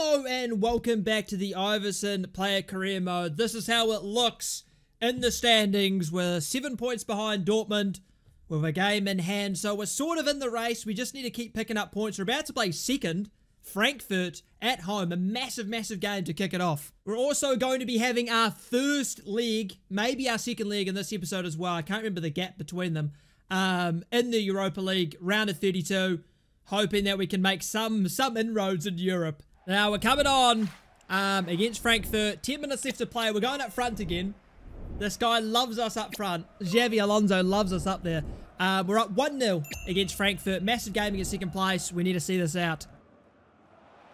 Hello and welcome back to the Iversen player career mode. This is how it looks in the standings. We're 7 points behind Dortmund with a game in hand. So we're sort of in the race. We just need to keep picking up points. We're about to play second, Frankfurt at home. A massive, massive game to kick it off. We're also going to be having our first league, maybe our second league in this episode as well. I can't remember the gap between them. In the Europa League, round of 32. Hoping that we can make some inroads in Europe. Now, we're coming on against Frankfurt. 10 minutes left to play. We're going up front again. This guy loves us up front. Xavi Alonso loves us up there. We're up 1-0 against Frankfurt. Massive game against second place. We need to see this out.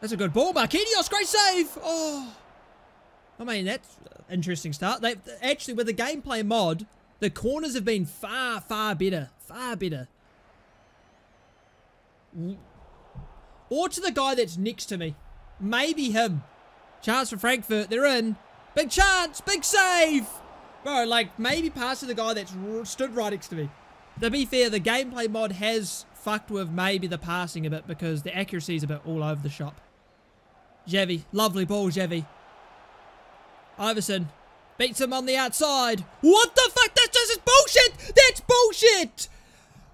That's a good ball. Marquinhos, great save. Oh, I mean, that's an interesting start. They actually, with the gameplay mod, the corners have been far, far better. Far better. Or to the guy that's next to me. Maybe him. Chance for Frankfurt. They're in. Big chance. Big save. Bro, like, maybe pass to the guy that's stood right next to me. To be fair, the gameplay mod has fucked with maybe the passing a bit because the accuracy is a bit all over the shop. Xavi. Lovely ball, Xavi. Iversen. Beats him on the outside. What the fuck? That's just bullshit. That's bullshit.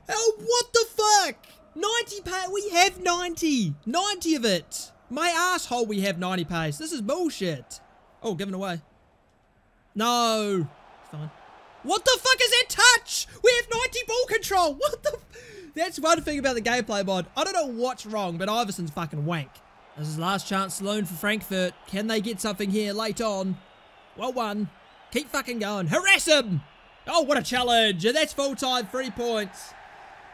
Oh, what the fuck? 90 pace. We have 90. 90 of it. My asshole, we have 90 pace. This is bullshit. Oh, given away. No. Fine. What the fuck is that touch? We have 90 ball control. What the? That's one thing about the gameplay mod. I don't know what's wrong, but Iversen's fucking wank. This is last chance saloon for Frankfurt. Can they get something here late on? Well won. Keep fucking going. Harass him. Oh, what a challenge. And that's full time. 3 points.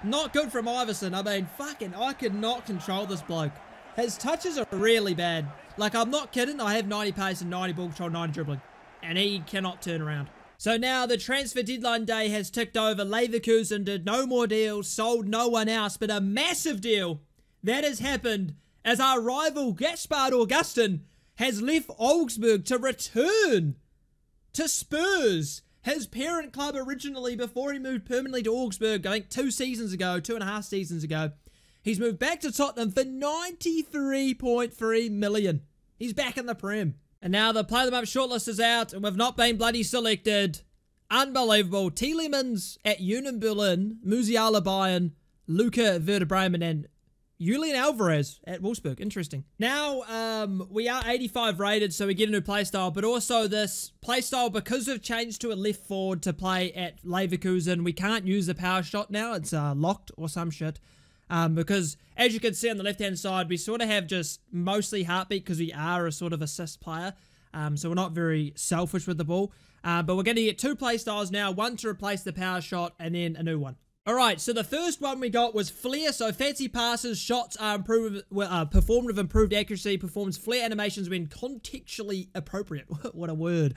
Not good from Iversen. I mean, fucking, I could not control this bloke. His touches are really bad. Like, I'm not kidding. I have 90 pace and 90 ball control, 90 dribbling. And he cannot turn around. So now the transfer deadline day has ticked over. Leverkusen did no more deals, sold no one else. But a massive deal that has happened as our rival Gaspard Augustin has left Augsburg to return to Spurs. His parent club originally before he moved permanently to Augsburg, I think 2.5 seasons ago. He's moved back to Tottenham for 93.3 million. He's back in the Prem. And now the Play Them Up shortlist is out and we've not been bloody selected. Unbelievable. Telemans at Union Berlin, Musiala Bayern, Luca Verde and Julian Alvarez at Wolfsburg. Interesting. Now, we are 85 rated, so we get a new playstyle, but also this playstyle, because we've changed to a left forward to play at Leverkusen, we can't use the power shot now. It's locked or some shit. Because, as you can see on the left-hand side, we sort of have just mostly heartbeat because we are a sort of assist player. So we're not very selfish with the ball. But we're going to get two playstyles now, one to replace the power shot and then a new one. Alright, so the first one we got was Flair, so fancy passes, shots are performed with improved accuracy, performs Flair animations when contextually appropriate. What a word.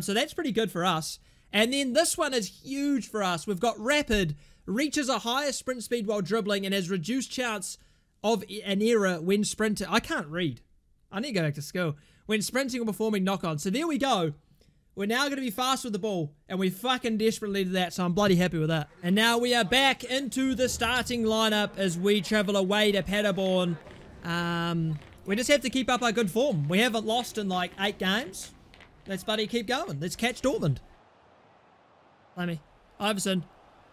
So that's pretty good for us. And then this one is huge for us. We've got Rapid, reaches a higher sprint speed while dribbling and has reduced chance of an error when sprinting. I can't read. I need to go back to school. When sprinting or performing knock-on. So there we go. We're now going to be fast with the ball, and we fucking desperately did that, so I'm bloody happy with that. And now we are back into the starting lineup as we travel away to Paderborn. We just have to keep up our good form. We haven't lost in, like, 8 games. Let's bloody keep going. Let's catch Dortmund. Let me. Iversen.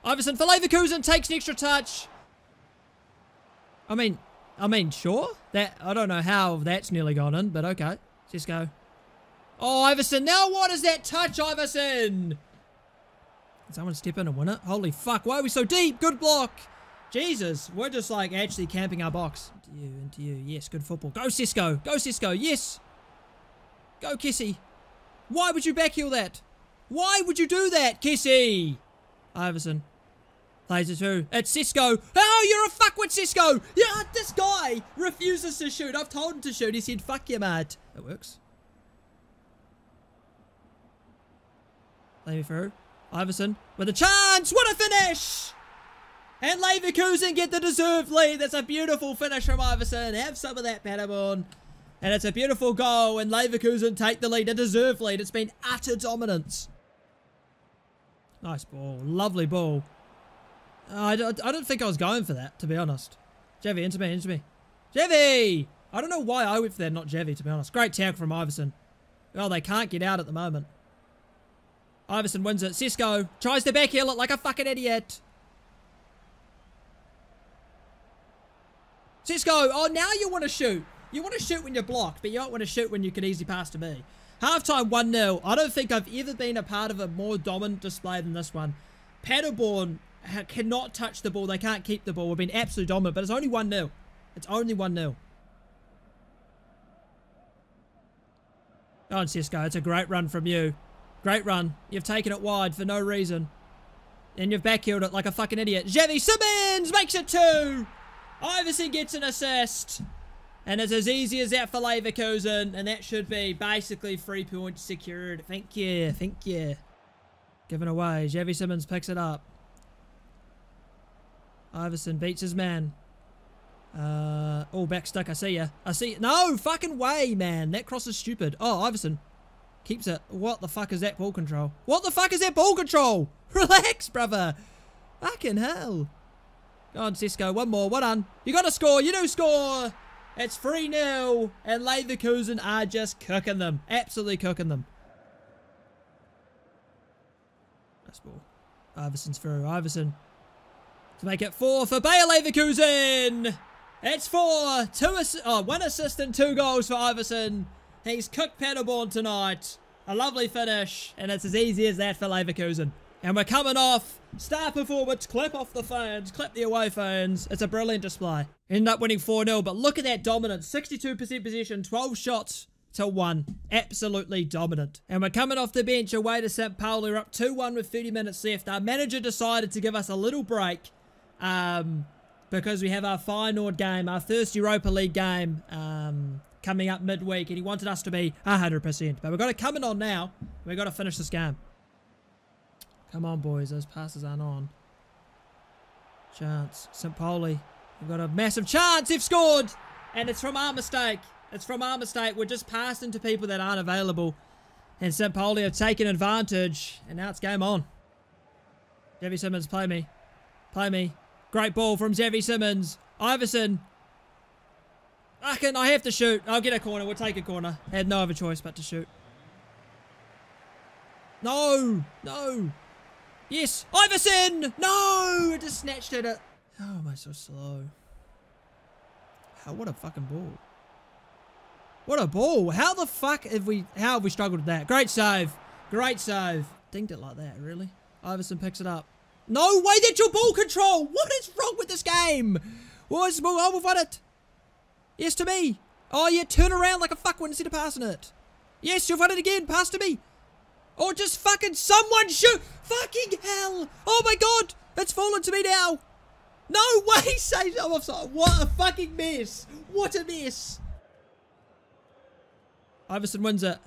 Iversen for Leverkusen takes an extra touch. I mean, sure. That I don't know how that's nearly gone in, but okay. Cisco. Oh, Iversen. Now what is that touch, Iversen? Can someone step in and win it? Holy fuck. Why are we so deep? Good block. Jesus. We're just, like, actually camping our box. Into you. Yes, good football. Go, Cisco. Go, Cisco. Yes. Go, Kissy. Why would you backheel that? Why would you do that, Kissy? Iversen. Plays it through. It's Cisco. Oh, you're a fuckwit, Cisco. Yeah, this guy refuses to shoot. I've told him to shoot. He said, fuck you, mate. It works. Leverkusen, Iversen with a chance. What a finish! And Leverkusen get the deserved lead. That's a beautiful finish from Iversen. Have some of that, Paderborn. And it's a beautiful goal. And Leverkusen take the lead. A deserved lead. It's been utter dominance. Nice ball. Lovely ball. I don't think I was going for that, to be honest. Xavi, into me. Xavi! I don't know why I went for that, not Xavi, to be honest. Great tackle from Iversen. Well, they can't get out at the moment. Iversen wins it. Cisco tries to backheel it like a fucking idiot. Cisco, oh, now you want to shoot. You want to shoot when you're blocked, but you don't want to shoot when you could easily pass to me. Halftime 1-0. I don't think I've ever been a part of a more dominant display than this one. Paderborn cannot touch the ball. They can't keep the ball. We've been absolutely dominant, but it's only 1-0. It's only 1-0. Oh, Cisco, it's a great run from you. Great run. You've taken it wide for no reason. And you've backheeled it like a fucking idiot. Xavi Simons makes it 2. Iversen gets an assist. And it's as easy as that for Leverkusen. And that should be basically 3 points secured. Thank you. Thank you. Given away. Xavi Simons picks it up. Iversen beats his man. Oh, back stuck. I see ya. I see. No fucking way, man. That cross is stupid. Oh, Iversen keeps it. What the fuck is that ball control? What the fuck is that ball control? Relax, brother. Fucking hell. Go on, Cisco. One more. One on. You gotta score. You do score. It's 3-0, and Leverkusen are just cooking them. Absolutely cooking them. Nice ball. Iversen's through. Iversen to make it 4 for Bayer Leverkusen. It's 4. One assist and 2 goals for Iversen. He's cooked Paderborn tonight. A lovely finish, and it's as easy as that for Leverkusen. And we're coming off. Star performance. Clap off the fans. Clap the away fans. It's a brilliant display. End up winning 4-0, but look at that dominance. 62% possession, 12 shots to 1. Absolutely dominant. And we're coming off the bench away to St. Pauli. We're up 2-1 with 30 minutes left. Our manager decided to give us a little break because we have our Feyenoord game, our first Europa League game coming up midweek, and he wanted us to be 100%. But we've got to come in on now. We've got to finish this game. Come on, boys. Those passes aren't on. Chance. St. Pauli. We've got a massive chance. They've scored. And it's from our mistake. It's from our mistake. We're just passing to people that aren't available. And St. Pauli have taken advantage. And now it's game on. Xavi Simons, play me. Play me. Great ball from Xavi Simons. Iversen. I have to shoot. I'll get a corner. We'll take a corner. I had no other choice but to shoot. No. No. Yes, Iversen! No! I just snatched at it. Oh, am I so slow? Oh, what a fucking ball. What a ball. How the fuck have we... How have we struggled with that? Great save. Great save. Dinged it like that, really? Iversen picks it up. No way, that's your ball control! What is wrong with this game? What is wrong? Oh, we've won it. Yes, to me. Oh, yeah, turn around like a fuckwit instead of passing it. Yes, you've won it again. Pass to me. Or just fucking someone shoot. Fucking hell. Oh my god. It's fallen to me now. No way. Saves. I'm offside. What a fucking mess. What a mess. Iversen wins it.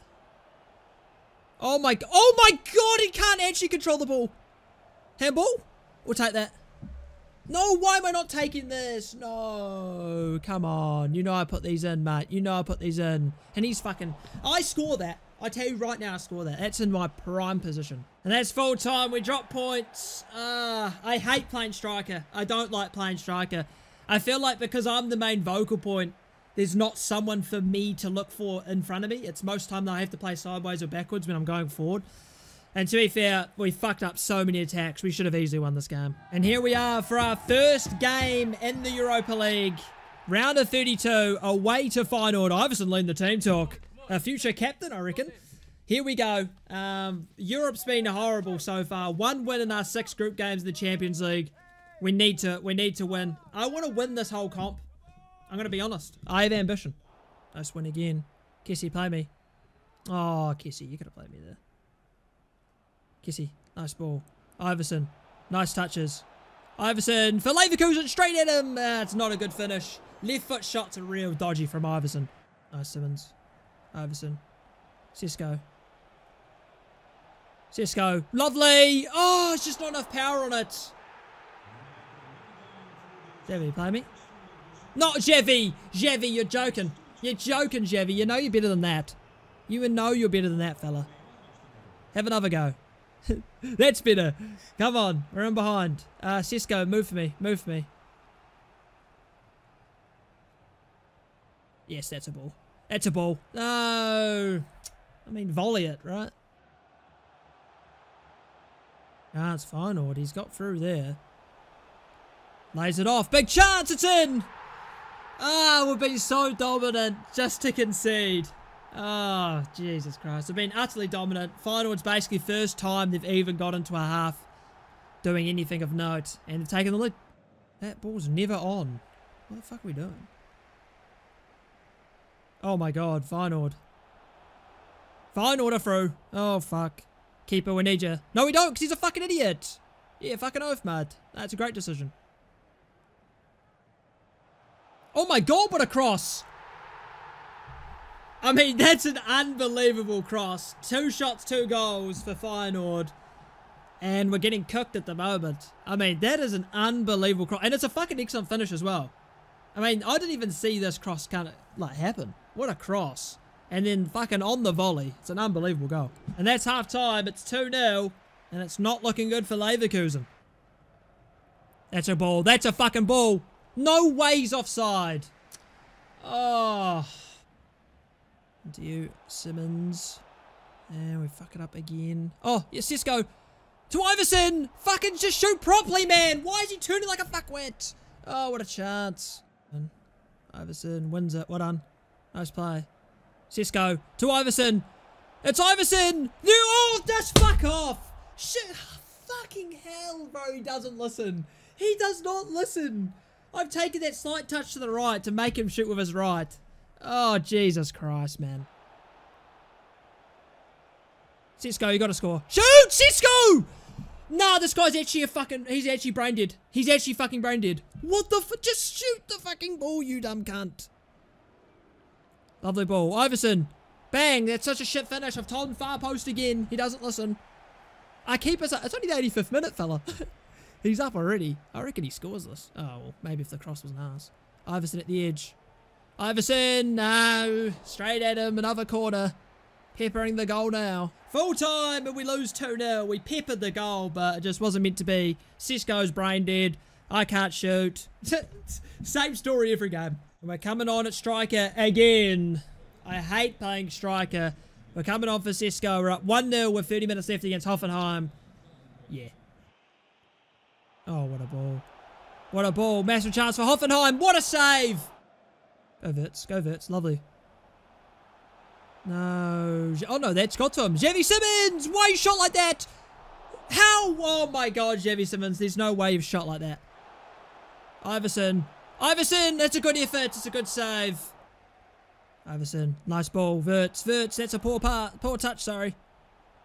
Oh my god. He can't actually control the ball. Handball. We'll take that. No. Why am I not taking this? No. Come on. You know I put these in, mate. You know I put these in. And he's fucking... I score that. I tell you right now, I score that. That's in my prime position. And that's full time. We drop points. I hate playing striker. I don't like playing striker. I feel like because I'm the main vocal point, there's not someone for me to look for in front of me. It's most time that I have to play sideways or backwards when I'm going forward. And to be fair, we fucked up so many attacks. We should have easily won this game. And here we are for our first game in the Europa League. Round of 32, away to Feyenoord. Iversen leading the team talk. A future captain, I reckon. Here we go. Europe's been horrible so far. 1 win in our 6 group games in the Champions League. We need to win. I want to win this whole comp. I'm going to be honest. I have ambition. Nice win again. Kessie, play me. Oh, Kessie, you could have played me there. Kessie, nice ball. Iversen, nice touches. Iversen for Leverkusen, straight at him. It's not a good finish. Left foot shots are real dodgy from Iversen. Nice Simmons. Iversen. Cisco. Cisco. Lovely. Oh, it's just not enough power on it. Xavi, play me. Not Xavi. Xavi, you're joking. You're joking, Xavi. You know you're better than that. You know you're better than that, fella. Have another go. That's better. Come on. We're in behind. Cisco, move for me. Move for me. Yes, that's a ball. That's a ball. No! I mean, volley it, right? Ah, it's Feyenoord. He's got through there. Lays it off. Big chance. It's in. Ah, we've been so dominant just to concede. Ah, oh, Jesus Christ. They've been utterly dominant. Feyenoord's basically first time they've even got into a half doing anything of note. And they've taken the lead. That ball's never on. What the fuck are we doing? Oh my god, Feyenoord. Feyenoord are through. Oh fuck. Keeper, we need you. No, we don't, because he's a fucking idiot. Yeah, fucking oath, mad. That's a great decision. Oh my god, what a cross. I mean, that's an unbelievable cross. 2 shots, 2 goals for Feyenoord. And we're getting cooked at the moment. I mean, that is an unbelievable cross. And it's a fucking excellent finish as well. I mean, I didn't even see this cross kind of, like, happen. What a cross. And then fucking on the volley. It's an unbelievable goal. And that's half time. It's 2-0. And it's not looking good for Leverkusen. That's a ball. That's a fucking ball. No ways offside. Oh. To you, Simons. And we fuck it up again. Oh, yes, Cisco. To Iversen. Fucking just shoot properly, man. Why is he turning like a fuckwit? Oh, what a chance. And Iversen wins it. Well done. Nice play. Cisco to Iversen. It's Iversen. You all just fuck off. Shit. Oh, fucking hell, bro. He doesn't listen. He does not listen. I've taken that slight touch to the right to make him shoot with his right. Oh, Jesus Christ, man. Cisco, you got to score. Shoot, Cisco! Nah, this guy's actually a fucking... He's actually brain dead. He's actually fucking brain dead. What the fuck? Just shoot the fucking ball, you dumb cunt. Lovely ball. Iversen. Bang, that's such a shit finish. I've told him far post again. He doesn't listen. I keep us up. It's only the 85th minute, fella. He's up already. I reckon he scores this. Oh, well, maybe if the cross was an ass. Iversen at the edge. Iversen, no. Straight at him, another corner. Peppering the goal now. Full time, and we lose 2-0. We peppered the goal, but it just wasn't meant to be. Sesko's brain dead. I can't shoot. Same story every game. And we're coming on at striker again. I hate playing striker. We're coming on for Sesko. We're up 1-0 with 30 minutes left against Hoffenheim. Yeah. Oh, what a ball. What a ball. Massive chance for Hoffenheim. What a save. Go Wirtz, go Wirtz, lovely. No, oh no, that's got to him. Xavi Simons, why you shot like that? How, oh my god, Xavi Simons, there's no way you've shot like that. Iversen, Iversen, that's a good effort, it's a good save. Iversen, nice ball, Wirtz, Wirtz, that's a poor touch, sorry.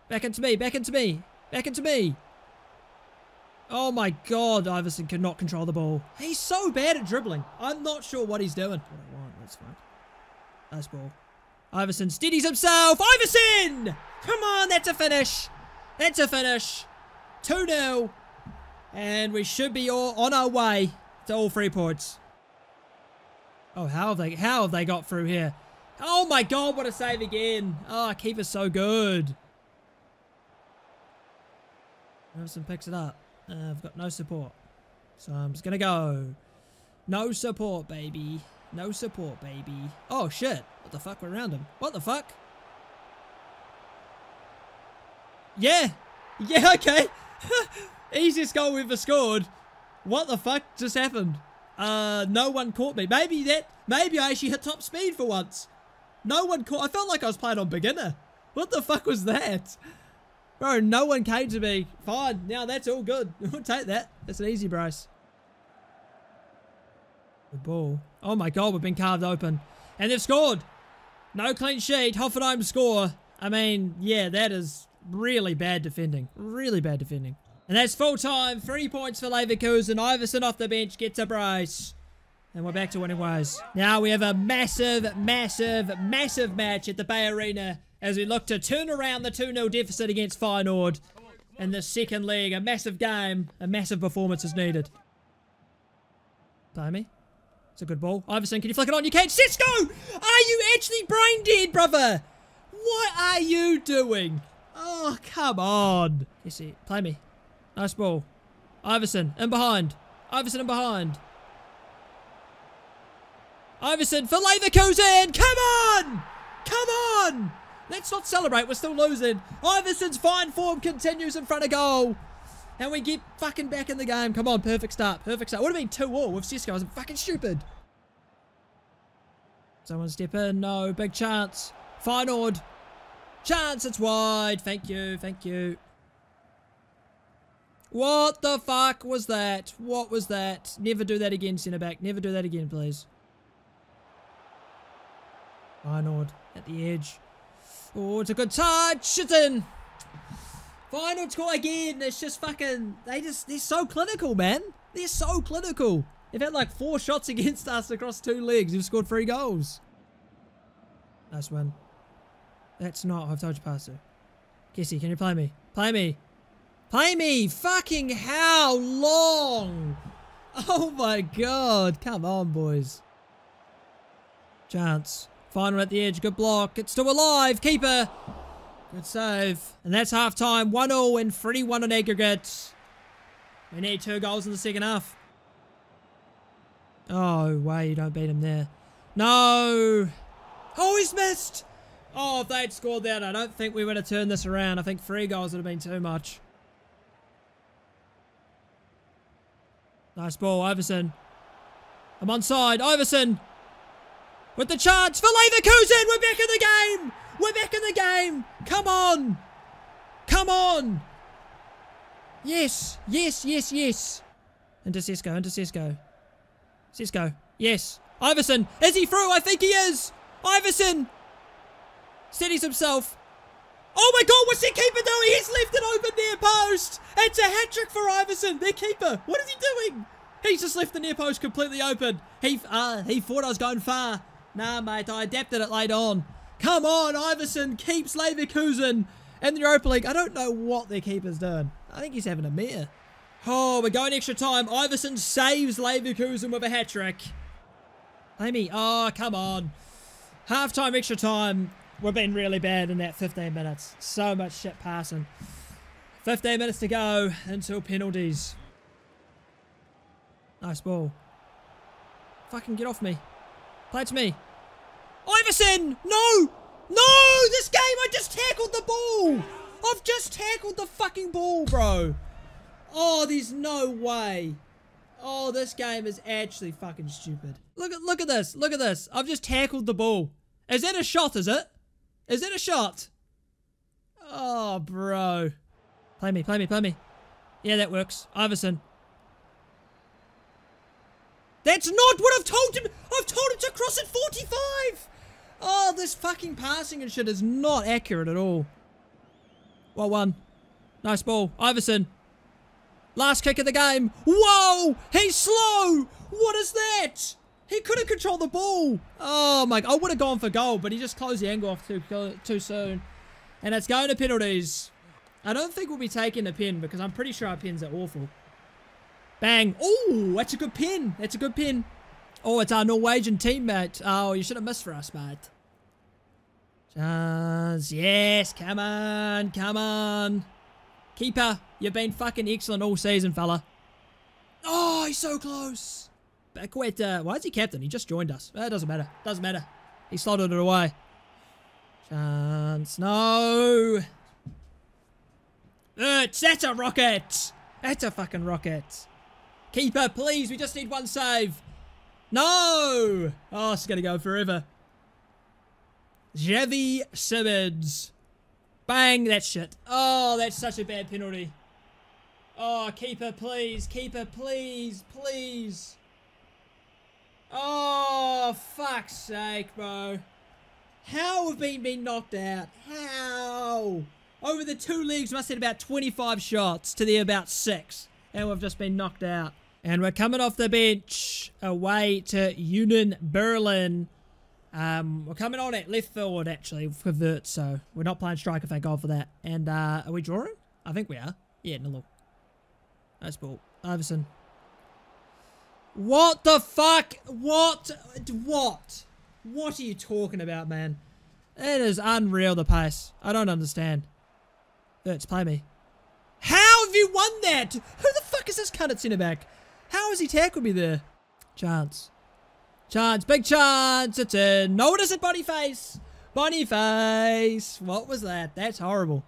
Back into me, back into me, back into me. Oh my god, Iversen cannot control the ball. He's so bad at dribbling. I'm not sure what he's doing. That's fine. Nice ball. Iversen steadies himself. Iversen! Come on, that's a finish. That's a finish. 2-0. And we should be all on our way to all 3 points. Oh, how have they got through here? Oh my god, what a save again. Oh, keeper's so good. Iversen picks it up. I've got no support. So I'm just going to go. No support, baby. No support, baby. Oh, shit. What the fuck? We're around him. What the fuck? Yeah. Yeah, okay. Easiest goal we've ever scored. What the fuck just happened? No one caught me. Maybe I actually hit top speed for once. No one caught. I felt like I was playing on beginner. What the fuck was that? Bro, no one came to me. Fine. Now that's all good. We'll take that. That's an easy brace. The ball. Oh my god, we've been carved open. And they've scored. No clean sheet. Hoffenheim score. I mean, yeah, that is really bad defending. Really bad defending. And that's full time. 3 points for Leverkusen. Iversen off the bench gets a brace. And we're back to winning ways. Now we have a massive, massive, massive match at the Bay Arena as we look to turn around the 2-0 deficit against Feyenoord in the second leg. A massive game. A massive performance is needed. Play me. It's a good ball. Iversen, can you flick it on? You can. Cisco! Are you actually brain dead, brother? What are you doing? Oh, come on. You see, play me. Nice ball. Iversen, in behind. Iversen, in behind. Iversen for Leverkusen. Come on! Come on! Let's not celebrate. We're still losing. Iversen's fine form continues in front of goal. And we get fucking back in the game. Come on, perfect start. Perfect start. Would have been 2-2 with Cisco. I was fucking stupid. Someone step in. No. Big chance. Feyenoord. Chance. It's wide. Thank you. Thank you. What the fuck was that? What was that? Never do that again, centre-back. Never do that again, please. Feyenoord at the edge. Oh, it's a good touch. It's in. Feyenoord score again. It's just fucking... They're so clinical, man. They're so clinical. They've had like 4 shots against us across 2 legs. They've scored 3 goals. Nice one. That's not... I've told you pass it. Kessie, can you play me? Play me. Play me! Fucking how long? Oh my god. Come on, boys. Chance. Final at the edge. Good block. It's still alive. Keeper. Good save. And that's half time. 1-0 and 3-1 on aggregate. We need 2 goals in the second half. Oh, way. You don't beat him there. No. Oh, he's missed. Oh, if they'd scored that, I don't think we would have turned this around. I think 3 goals would have been too much. Nice ball, Iversen. I'm onside, Iversen. With the chance for Leverkusen. We're back in the game. We're back in the game. Come on. Come on. Yes. Yes, yes, yes. Into Sesko, into Sesko. Sesko. Yes. Iversen. Is he through? I think he is. Iversen. Steadies himself. Oh my god, what's the keeper doing? He's left it open near post. It's a hat-trick for Iversen, their keeper. What is he doing? He's just left the near post completely open. He thought I was going far. Nah, mate, I adapted it late on. Come on, Iversen keeps Leverkusen in the Europa League. I don't know what their keeper's doing. I think he's having a mare. Oh, we're going extra time. Iversen saves Leverkusen with a hat-trick. Amy, oh, come on. Half-time, extra time. We've been really bad in that 15 minutes. So much shit passing. 15 minutes to go until penalties. Nice ball. Fucking get off me. Play to me. Iversen! No! No! This game, I just tackled the ball! I've just tackled the fucking ball, bro. Oh, there's no way. Oh, this game is actually fucking stupid. Look at this. Look at this. I've just tackled the ball. Is that a shot, is it? Is it a shot? Oh, bro. Play me, play me, play me. Yeah, that works. Iversen. That's not what I've told him. I've told him to cross at 45. Oh, this fucking passing and shit is not accurate at all. Well won. Nice ball. Iversen. Last kick of the game. Whoa, he's slow. What is that? He couldn't control the ball. Oh, my... I would have gone for goal, but he just closed the angle off too soon. And it's going to penalties. I don't think we'll be taking a pen, because I'm pretty sure our pens are awful. Bang. Oh, that's a good pen. That's a good pen. Oh, it's our Norwegian teammate. Oh, you should have missed for us, mate. Chance. Yes, come on. Come on. Keeper, you've been fucking excellent all season, fella. Oh, he's so close. Bakweta. Why is he captain? He just joined us. It doesn't matter. Doesn't matter. He slotted it away. Chance. No. Wirtz. That's a rocket. That's a fucking rocket. Keeper, please. We just need one save. No. Oh, it's going to go forever. Xavi Simons. Bang. That's shit. Oh, that's such a bad penalty. Oh, keeper, please. Keeper, please. Please. Oh, fuck's sake, bro. How have we been knocked out? How? Over the 2 leagues, must have had about 25 shots to the about 6. And we've just been knocked out. And we're coming off the bench away to Union Berlin. We're coming on at left forward, actually, for Wirtz. So we're not playing striker, thank God for that. And are we drawing? I think we are. Yeah, no look. Nice ball. Iversen. What the fuck? What? What are you talking about, man? It is unreal, the pace. I don't understand. Wirtz, play me. How have you won that? Who the fuck is this cunt at centre back? How has he tackled me there? Chance. Chance, big chance, it's in. Notice it, Boniface! Boniface! What was that? That's horrible.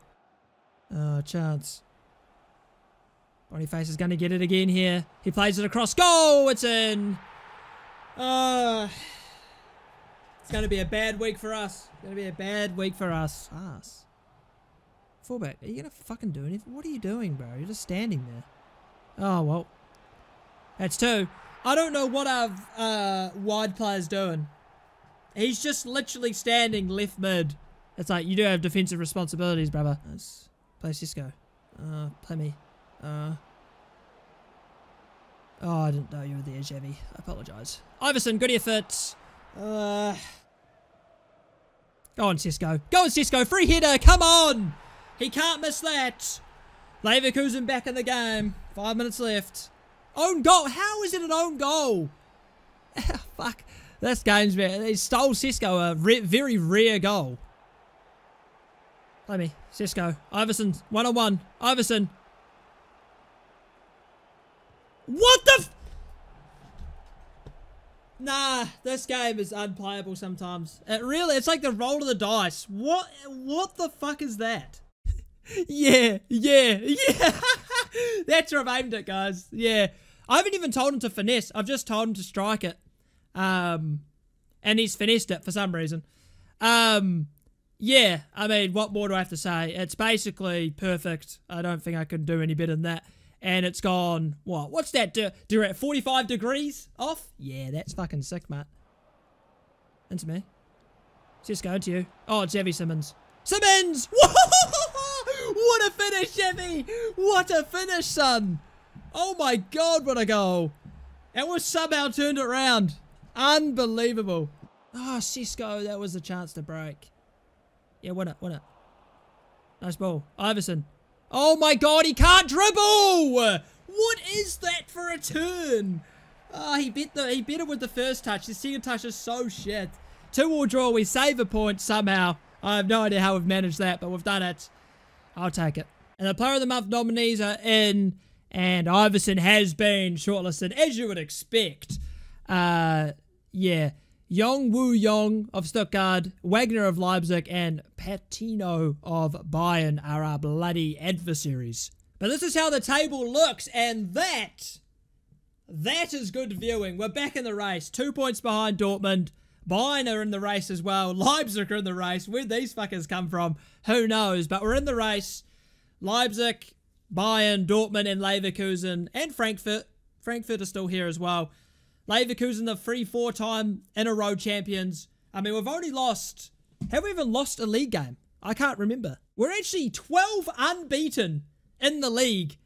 Oh, chance. Boniface is going to get it again here. He plays it across. Goal! It's in! It's going to be a bad week for us. It's going to be a bad week for us. Ass. Fullback, are you going to fucking do anything? What are you doing, bro? You're just standing there. Oh, well. That's two. I don't know what our wide player's doing. He's just literally standing left mid. It's like, you do have defensive responsibilities, brother. Let's play Cisco. Play me. Oh, I didn't know you were there, Xavi. I apologise. Iversen, good effort. Go on, Cisco. Go on, Cisco. Free header. Come on. He can't miss that. Leverkusen back in the game. 5 minutes left. Own goal. How is it an own goal? Fuck. This game's bad. They stole Cisco a very rare goal. Play me. Cisco. Iversen. One-on-one. Iversen. What the f... Nah, this game is unplayable sometimes. It really, it's like the roll of the dice. What the fuck is that? yeah. That's where I've aimed it, guys. Yeah. I haven't even told him to finesse. I've just told him to strike it. And he's finessed it for some reason. Yeah, I mean, what more do I have to say? It's basically perfect. I don't think I can do any better than that. And it's gone, what? What's that? Direct 45 degrees off? Yeah, that's fucking sick, mate. Into me. Just going to you. Oh, it's Xavi Simons. Simons! What a finish, Xavi! What a finish, son! Oh my god, what a goal! And we've somehow turned it around. Unbelievable. Oh, Cisco, that was a chance to break. Yeah, win it, win it. Nice ball. Iversen. Oh my god, he can't dribble! What is that for a turn? Oh, he bit it with the first touch. The second touch is so shit. 2-2 draw, we save a point somehow. I have no idea how we've managed that, but we've done it. I'll take it. And the Player of the Month nominees are in, and Iversen has been shortlisted, as you would expect. Yeah. Yong Woo Yong of Stuttgart, Wagner of Leipzig, and Patino of Bayern are our bloody adversaries. But this is how the table looks, and that is good viewing. We're back in the race. 2 points behind Dortmund. Bayern are in the race as well. Leipzig are in the race. Where'd these fuckers come from? Who knows? But we're in the race. Leipzig, Bayern, Dortmund, and Leverkusen, and Frankfurt. Frankfurt are still here as well. Leverkusen, the 3-4 time in a row champions. I mean, we've only lost... Have we even lost a league game? I can't remember. We're actually 12 unbeaten in the league.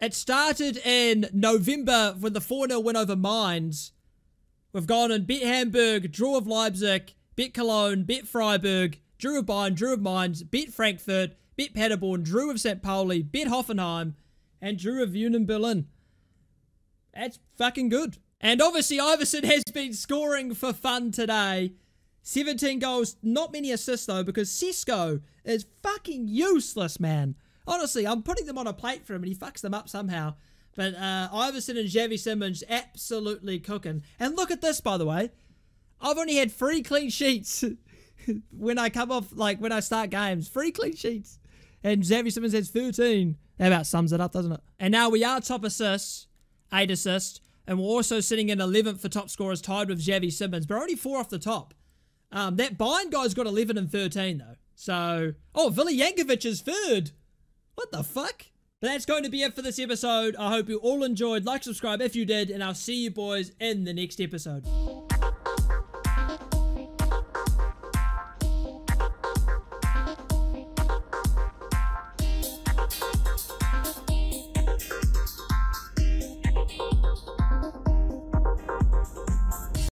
It started in November with the 4-0 win over Mainz. We've gone and beat Hamburg, drew of Leipzig, beat Cologne, beat Freiburg, drew of Bayern, drew of Mainz, beat Frankfurt, beat Paderborn, drew of St. Pauli, beat Hoffenheim, and drew of Union Berlin. That's fucking good. And obviously, Iversen has been scoring for fun today. 17 goals, not many assists though, because Sesko is fucking useless, man. Honestly, I'm putting them on a plate for him and he fucks them up somehow. But Iversen and Xavi Simons absolutely cooking. And look at this, by the way. I've only had 3 clean sheets when I come off, like when I start games. 3 clean sheets. And Xavi Simons has 13. That about sums it up, doesn't it? And now we are top assists, 8 assists. And we're also sitting in 11th for top scorers, tied with Xavi Simons. But only 4 off the top. That Bayern guy's got 11 and 13, though. So, oh, Vili Jankovic is 3rd. What the fuck? But that's going to be it for this episode. I hope you all enjoyed. Like, subscribe if you did. And I'll see you boys in the next episode.